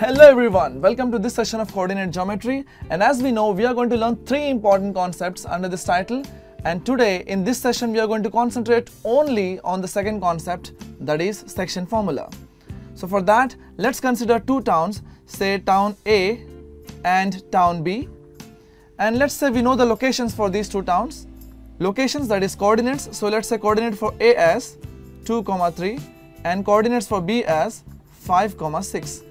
Hello everyone, welcome to this session of coordinate geometry, and as we know we are going to learn three important concepts under this title, and today in this session we are going to concentrate only on the second concept, that is section formula. So for that, let's consider two towns, say town A and town B, and let's say we know the locations for these two towns, locations that is coordinates. So let's say coordinate for A as 2, 3 and coordinates for B as 5, 6.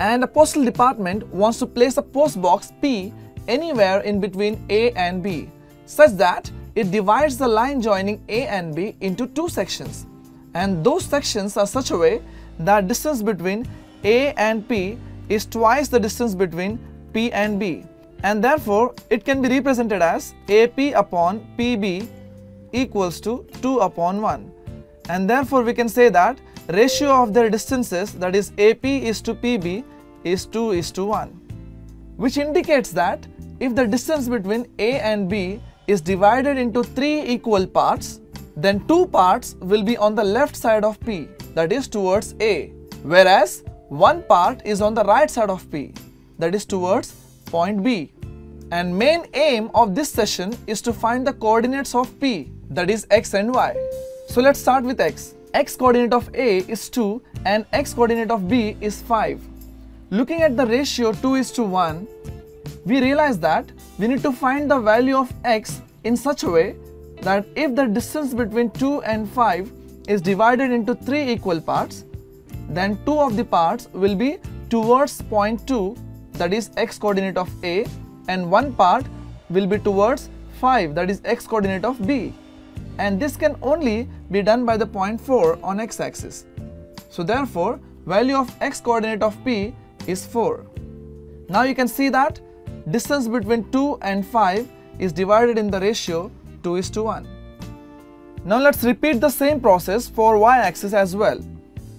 And the postal department wants to place a post box P anywhere in between A and B, such that it divides the line joining A and B into two sections, and those sections are such a way that distance between A and P is twice the distance between P and B, and therefore it can be represented as AP upon PB equals to 2/1, and therefore we can say that ratio of their distances, that is AP is to PB, is 2:1, which indicates that if the distance between A and B is divided into 3 equal parts, then 2 parts will be on the left side of P, that is towards A, whereas 1 part is on the right side of P, that is towards point B. And main aim of this session is to find the coordinates of P, that is X and Y. So let's start with X. X coordinate of A is 2 and X coordinate of B is 5. Looking at the ratio 2:1, we realize that we need to find the value of X in such a way that if the distance between 2 and 5 is divided into 3 equal parts, then 2 of the parts will be towards point 2, that is X coordinate of A, and 1 part will be towards 5, that is X coordinate of B. And this can only be done by the point 4 on x-axis. So therefore, value of X coordinate of P is 4. Now you can see that distance between 2 and 5 is divided in the ratio 2:1. Now let's repeat the same process for y-axis as well.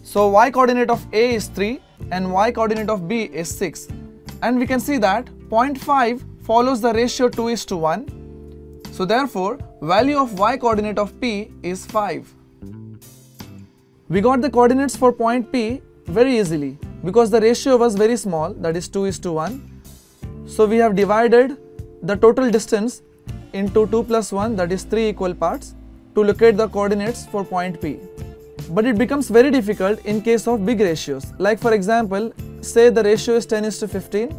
So Y coordinate of A is 3 and Y coordinate of B is 6. And we can see that 0.5 follows the ratio 2:1. So therefore, value of Y coordinate of P is 5. We got the coordinates for point P very easily because the ratio was very small, that is 2:1. So we have divided the total distance into 2+1, that is 3 equal parts, to locate the coordinates for point P. But it becomes very difficult in case of big ratios. Like for example, say the ratio is 10:15,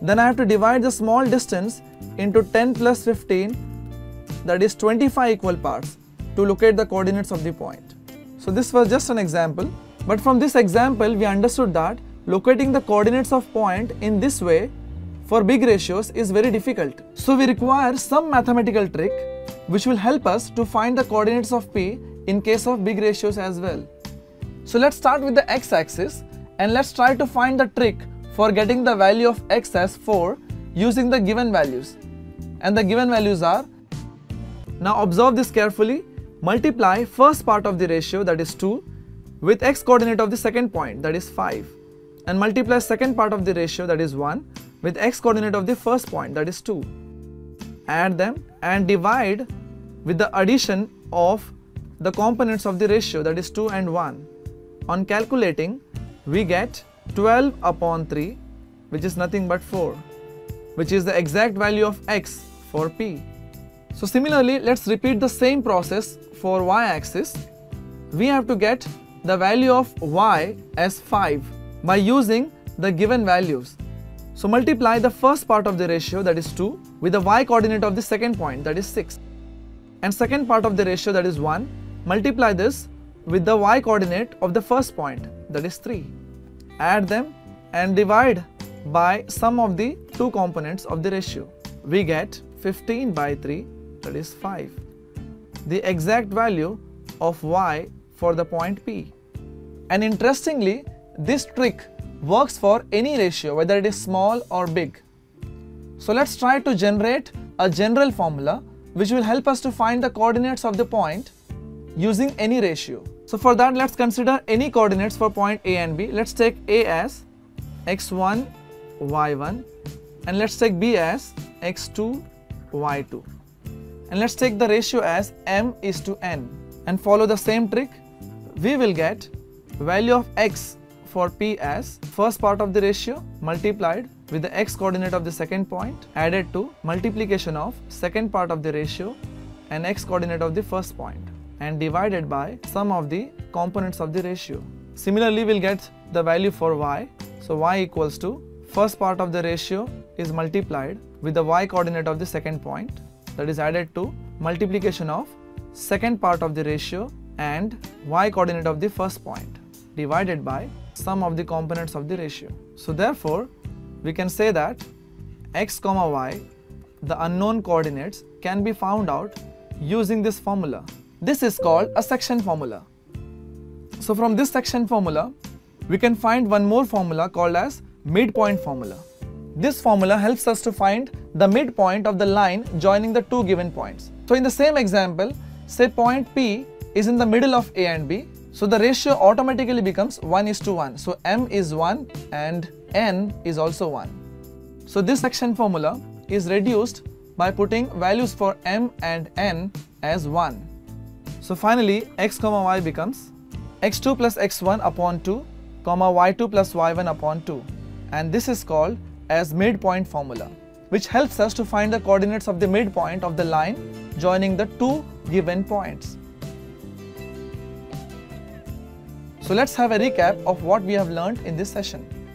then I have to divide the small distance into 10 + 15, that is 25 equal parts, to locate the coordinates of the point. So this was just an example, but from this example we understood that locating the coordinates of point in this way for big ratios is very difficult. So we require some mathematical trick which will help us to find the coordinates of P in case of big ratios as well. So let's start with the x-axis and let's try to find the trick for getting the value of X as 4 using the given values. And the given values are, now observe this carefully, multiply first part of the ratio, that is 2, with X coordinate of the second point, that is 5, and multiply second part of the ratio, that is 1, with X coordinate of the first point, that is 2. Add them and divide with the addition of the components of the ratio, that is 2 and 1. On calculating, we get 12/3, which is nothing but 4, which is the exact value of X for P. So similarly, let's repeat the same process for y-axis. We have to get the value of Y as 5 by using the given values. So multiply the first part of the ratio, that is 2, with the Y coordinate of the second point, that is 6. And second part of the ratio, that is 1, multiply this with the Y coordinate of the first point, that is 3. Add them and divide by sum of the two components of the ratio. We get 15/3. That is 5, the exact value of Y for the point P. And interestingly, this trick works for any ratio, whether it is small or big. So let's try to generate a general formula which will help us to find the coordinates of the point using any ratio. So for that, let's consider any coordinates for point A and B. Let's take A as x1, y1, and let's take B as x2, y2. And let's take the ratio as M:N and follow the same trick. We will get value of X for P as first part of the ratio multiplied with the x coordinate of the second point added to multiplication of second part of the ratio and x coordinate of the first point and divided by sum of the components of the ratio. Similarly, we'll get the value for y. So y equals to first part of the ratio is multiplied with the y coordinate of the second point, that is added to multiplication of second part of the ratio and y coordinate of the first point divided by sum of the components of the ratio. So therefore, we can say that x, y, the unknown coordinates, can be found out using this formula. This is called a section formula. So from this section formula, we can find one more formula called as midpoint formula. This formula helps us to find the midpoint of the line joining the two given points. So in the same example, say point P is in the middle of A and B, so the ratio automatically becomes 1:1. So M is 1 and N is also 1. So this section formula is reduced by putting values for M and N as 1. So finally, x, y becomes x2 plus x1 upon 2, y2 plus y1 upon 2, and this is called as midpoint formula, which helps us to find the coordinates of the midpoint of the line joining the two given points. So let's have a recap of what we have learned in this session.